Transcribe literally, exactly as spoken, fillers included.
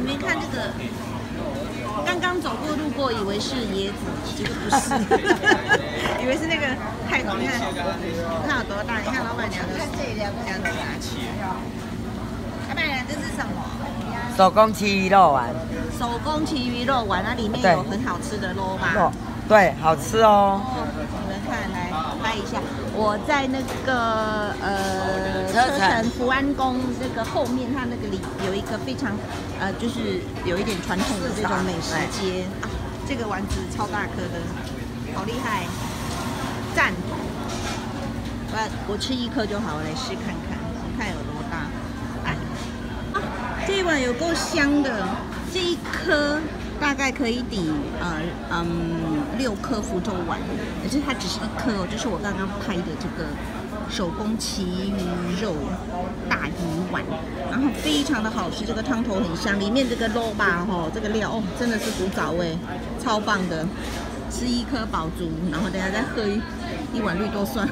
你们看这个，刚刚走过路过，以为是椰子，结果不是，以为是那个泰国。你看，看有多大？你看老板娘的，看这两两个大气。老板娘，这是什么？手工旗鱼肉丸。手工旗鱼肉丸，那里面有很好吃的肉吧？对，好吃哦。你们看，来拍一下。 我在那个呃车城福安宫那个后面，它那个里有一个非常呃，就是有一点传统的这种美食街啊。这个丸子超大颗的，好厉害，赞！我我吃一颗就好了，来试看看，看有多大。哎、啊，这一碗有够香的，这一颗。 大概可以抵呃嗯六颗福州丸，可是它只是一颗哦，就是我刚刚拍的这个手工旗鱼肉大鱼丸，然后非常的好吃，这个汤头很香，里面这个肉吧吼，这个料哦真的是古早味，超棒的，吃一颗饱足，然后等下再喝一碗绿豆蒜。